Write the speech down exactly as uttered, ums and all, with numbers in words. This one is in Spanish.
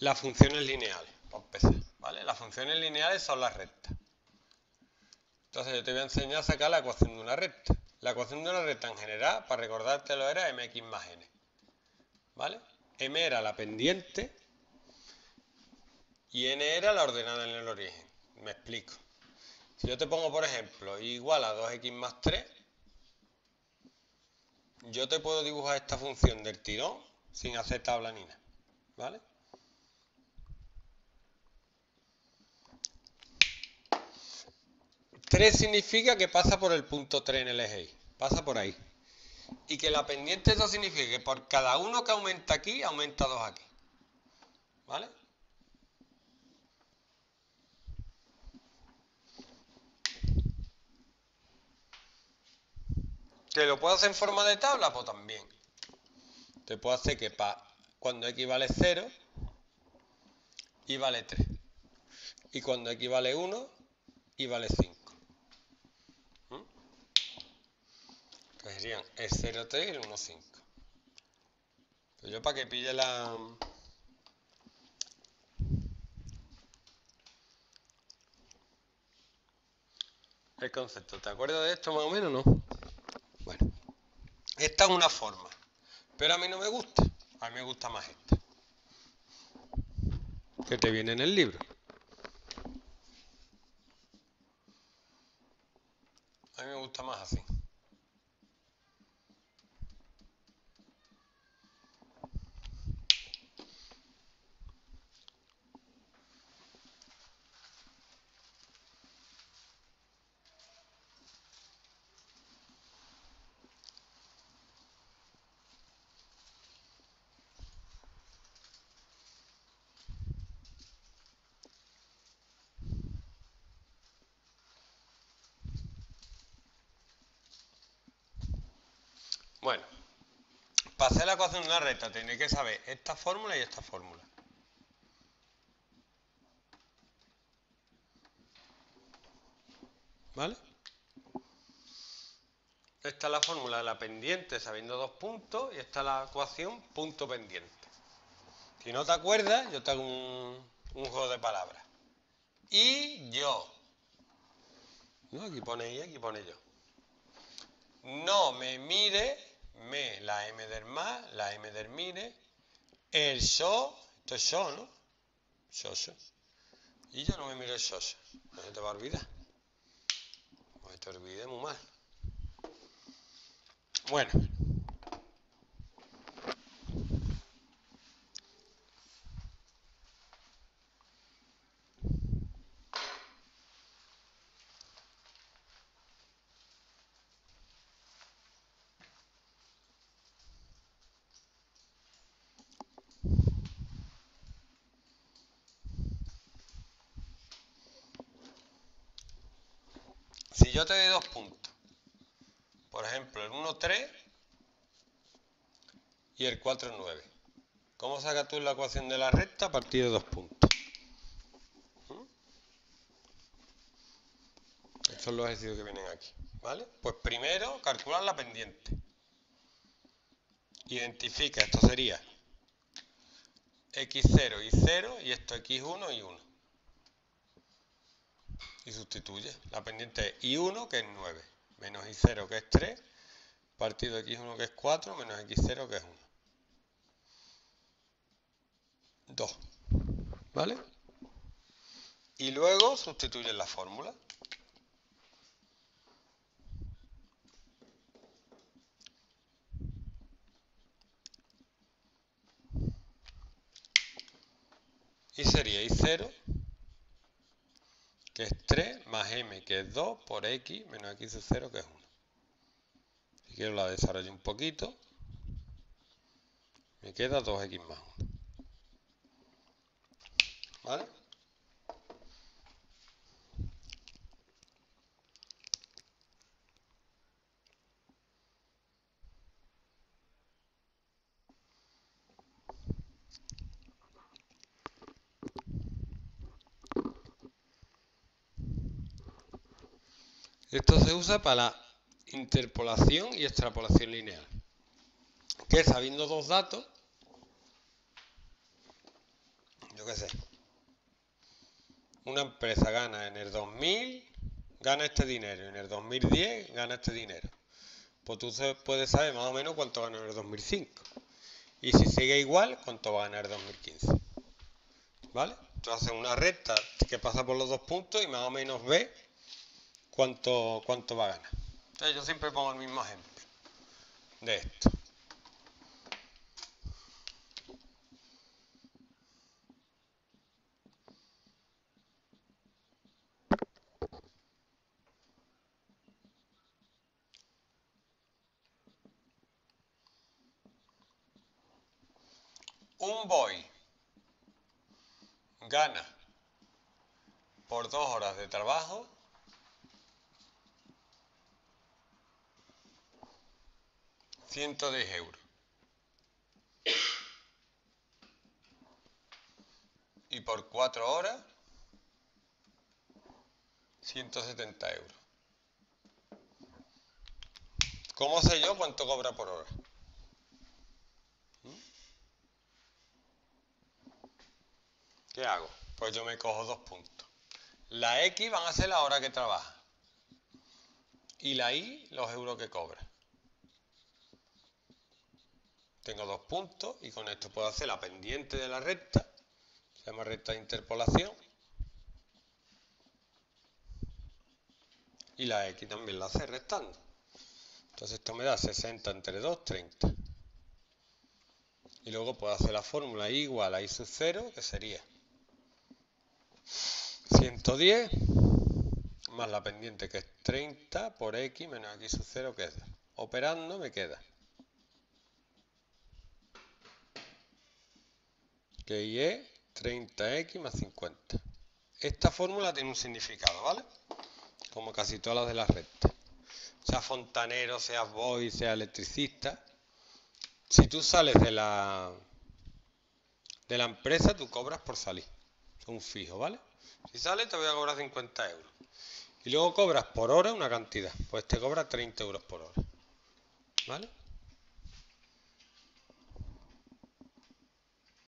Las funciones lineales, para empezar, ¿vale? Las funciones lineales son las rectas. Entonces yo te voy a enseñar a sacar la ecuación de una recta. La ecuación de una recta en general, para recordártelo, era mx más n, ¿vale? M era la pendiente y n era la ordenada en el origen. Me explico. Si yo te pongo, por ejemplo, igual a dos x más tres, yo te puedo dibujar esta función del tirón sin hacer tabla ni nada, ¿vale? tres significa que pasa por el punto tres en el eje Y, pasa por ahí. Y que la pendiente dos significa que por cada uno que aumenta aquí, aumenta dos aquí, ¿vale? ¿Que lo puedo hacer en forma de tabla? Pues también. Te puedo hacer que para cuando x vale cero, y vale tres. Y cuando x vale uno, y vale cinco. ¿Mm? Que serían el cero tres y el uno cinco. Pero yo para que pille la... el concepto. ¿Te acuerdas de esto más o menos, no? Bueno, esta es una forma, pero a mí no me gusta, a mí me gusta más esta, que te viene en el libro. A mí me gusta más así. Bueno, para hacer la ecuación de una recta tenéis que saber esta fórmula y esta fórmula. ¿Vale? Esta es la fórmula de la pendiente sabiendo dos puntos y esta es la ecuación punto pendiente. Si no te acuerdas, yo te hago un, un juego de palabras. Y yo. ¿No? Aquí pone y aquí pone yo. No me mire. Me, la M del más, la M del mire, el yo, esto es yo, ¿no? Yo, yo. Y yo no me miro el yo, yo. No se te va a olvidar. No se te olvide muy mal. Bueno. Si yo te doy dos puntos, por ejemplo el uno tres y el cuatro nueve, ¿cómo sacas tú la ecuación de la recta a partir de dos puntos? ¿Mm? Estos son los ejercicios que vienen aquí, ¿vale? Pues primero calcular la pendiente. Identifica, esto sería x cero y cero y esto x uno y uno. Y sustituye. La pendiente es i uno, que es nueve, menos i cero, que es tres, partido de x uno, que es cuatro, menos x cero, que es uno. dos. ¿Vale? Y luego sustituyen la fórmula. Y sería i cero, que es tres, más m, que es dos, por x, menos x es cero, que es uno. Si quiero la desarrollo un poquito, me queda dos x más uno. ¿Vale? Esto se usa para la interpolación y extrapolación lineal. Que sabiendo dos datos, qué sé. Una empresa gana en el dos mil, gana este dinero, y en el dos mil diez gana este dinero. Pues tú puedes saber más o menos cuánto ganó en el dos mil cinco. Y si sigue igual, cuánto va a ganar en el dos mil quince. ¿Vale? Tú haces una recta que pasa por los dos puntos y más o menos ves cuánto, cuánto va a ganar. Entonces yo siempre pongo el mismo ejemplo de esto. Un boy gana por dos horas de trabajo ciento diez euros y por cuatro horas ciento setenta euros. ¿Cómo sé yo cuánto cobra por hora? ¿Qué hago? Pues yo me cojo dos puntos. La X van a ser la hora que trabaja. Y la Y, los euros que cobra. Tengo dos puntos y con esto puedo hacer la pendiente de la recta. Se llama recta de interpolación. Y la X también la hace restando. Entonces esto me da sesenta entre dos, treinta. Y luego puedo hacer la fórmula Y igual a Y sub cero, que sería ciento diez más la pendiente, que es treinta, por X menos X sub cero, que es dos. Operando me queda que Y es treinta X más cincuenta. Esta fórmula tiene un significado, ¿vale? Como casi todas las de las rectas. Sea fontanero, sea boy, sea electricista. Si tú sales de la de la empresa, tú cobras por salir. Es un fijo, ¿vale? Si sales te voy a cobrar cincuenta euros. Y luego cobras por hora una cantidad. Pues te cobra treinta euros por hora. ¿Vale?